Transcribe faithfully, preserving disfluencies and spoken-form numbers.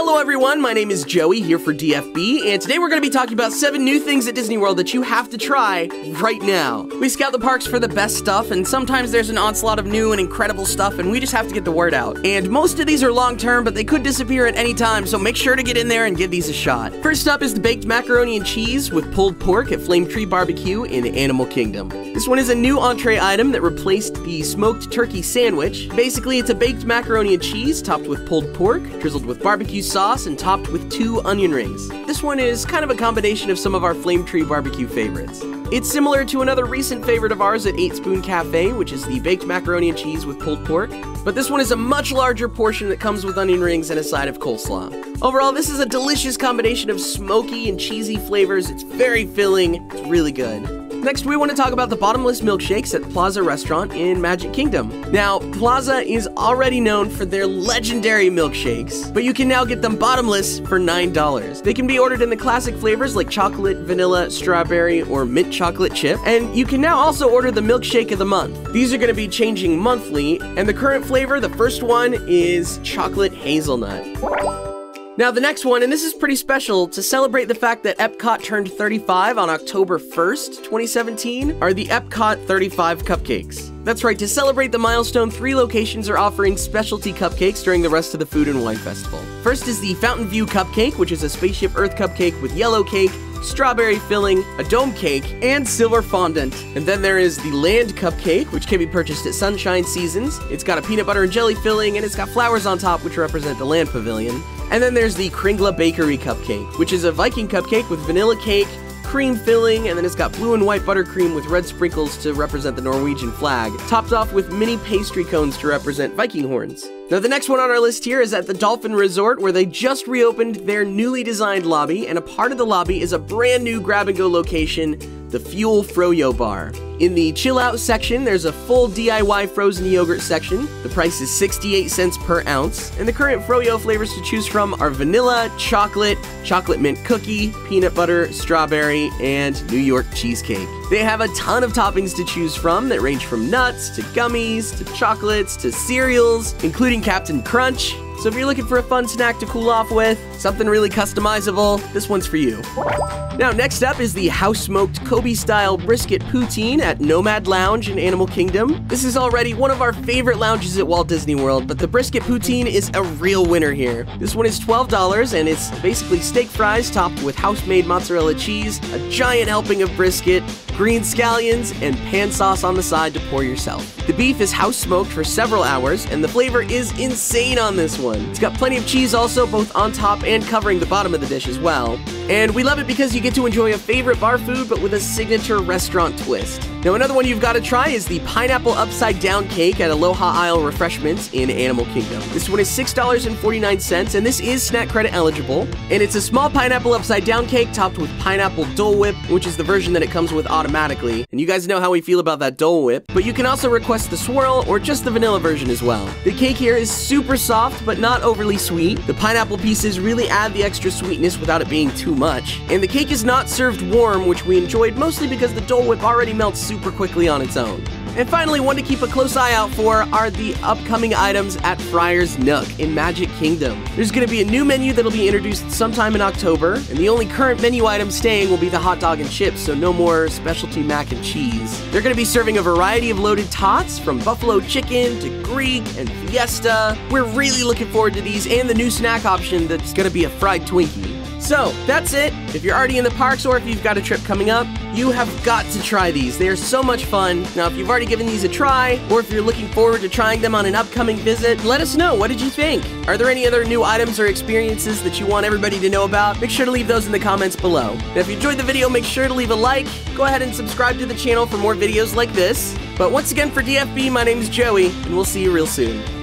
Hello everyone, my name is Joey here for D F B, and today we're going to be talking about seven new things at Disney World that you have to try right now. We scout the parks for the best stuff, and sometimes there's an onslaught of new and incredible stuff, and we just have to get the word out. And most of these are long-term, but they could disappear at any time, so make sure to get in there and give these a shot. First up is the baked macaroni and cheese with pulled pork at Flame Tree Barbecue in Animal Kingdom. This one is a new entree item that replaced the smoked turkey sandwich. Basically, it's a baked macaroni and cheese topped with pulled pork, drizzled with barbecue sauce and topped with two onion rings. This one is kind of a combination of some of our Flame Tree Barbecue favorites. It's similar to another recent favorite of ours at Eight Spoon Cafe, which is the baked macaroni and cheese with pulled pork, but this one is a much larger portion that comes with onion rings and a side of coleslaw. Overall, this is a delicious combination of smoky and cheesy flavors. It's very filling, it's really good. Next, we want to talk about the bottomless milkshakes at Plaza Restaurant in Magic Kingdom. Now, Plaza is already known for their legendary milkshakes, but you can now get them bottomless for nine dollars. They can be ordered in the classic flavors like chocolate, vanilla, strawberry, or mint chocolate chip, and you can now also order the milkshake of the month. These are going to be changing monthly, and the current flavor, the first one, is chocolate hazelnut. Now the next one, and this is pretty special, to celebrate the fact that Epcot turned thirty-five on October first, twenty seventeen, are the Epcot thirty-five Cupcakes. That's right, to celebrate the milestone, three locations are offering specialty cupcakes during the rest of the Food and Wine Festival. First is the Fountain View Cupcake, which is a Spaceship Earth cupcake with yellow cake, strawberry filling, a dome cake, and silver fondant. And then there is the Land Cupcake, which can be purchased at Sunshine Seasons. It's got a peanut butter and jelly filling, and it's got flowers on top, which represent the Land Pavilion. And then there's the Kringla Bakery Cupcake, which is a Viking cupcake with vanilla cake, cream filling, and then it's got blue and white buttercream with red sprinkles to represent the Norwegian flag, topped off with mini pastry cones to represent Viking horns. Now the next one on our list here is at the Dolphin Resort, where they just reopened their newly designed lobby, and a part of the lobby is a brand new grab-and-go location, The Fuel Froyo Bar. In the chill out section, there's a full D I Y frozen yogurt section. The price is sixty-eight cents per ounce, and the current Froyo flavors to choose from are vanilla, chocolate, chocolate mint cookie, peanut butter, strawberry, and New York cheesecake. They have a ton of toppings to choose from that range from nuts, to gummies, to chocolates, to cereals, including Captain Crunch. So if you're looking for a fun snack to cool off with, something really customizable, this one's for you. Now next up is the house-smoked Kobe-style brisket poutine at Nomad Lounge in Animal Kingdom. This is already one of our favorite lounges at Walt Disney World, but the brisket poutine is a real winner here. This one is twelve dollars, and it's basically steak fries topped with house-made mozzarella cheese, a giant helping of brisket, green scallions, and pan sauce on the side to pour yourself. The beef is house-smoked for several hours, and the flavor is insane on this one. It's got plenty of cheese also, both on top and covering the bottom of the dish as well. And we love it because you get to enjoy a favorite bar food, but with a signature restaurant twist. Now another one you've got to try is the pineapple upside down cake at Aloha Isle Refreshment in Animal Kingdom. This one is six dollars and forty-nine cents, and this is snack credit eligible. And it's a small pineapple upside down cake topped with pineapple Dole Whip, which is the version that it comes with automatically. And you guys know how we feel about that Dole Whip, but you can also request the swirl or just the vanilla version as well. The cake here is super soft, but not overly sweet. The pineapple pieces really add the extra sweetness without it being too much. And the cake is not served warm, which we enjoyed mostly because the Dole Whip already melts super quickly on its own. And finally, one to keep a close eye out for are the upcoming items at Friar's Nook in Magic Kingdom. There's going to be a new menu that'll be introduced sometime in October, and the only current menu item staying will be the hot dog and chips, so no more specialty mac and cheese. They're going to be serving a variety of loaded tots, from buffalo chicken to Greek and fiesta. We're really looking forward to these and the new snack option that's going to be a fried Twinkie. So, that's it. If you're already in the parks or if you've got a trip coming up, you have got to try these. They are so much fun. Now, if you've already given these a try, or if you're looking forward to trying them on an upcoming visit, let us know. What did you think? Are there any other new items or experiences that you want everybody to know about? Make sure to leave those in the comments below. Now, if you enjoyed the video, make sure to leave a like. Go ahead and subscribe to the channel for more videos like this. But once again, for D F B, my name is Joey, and we'll see you real soon.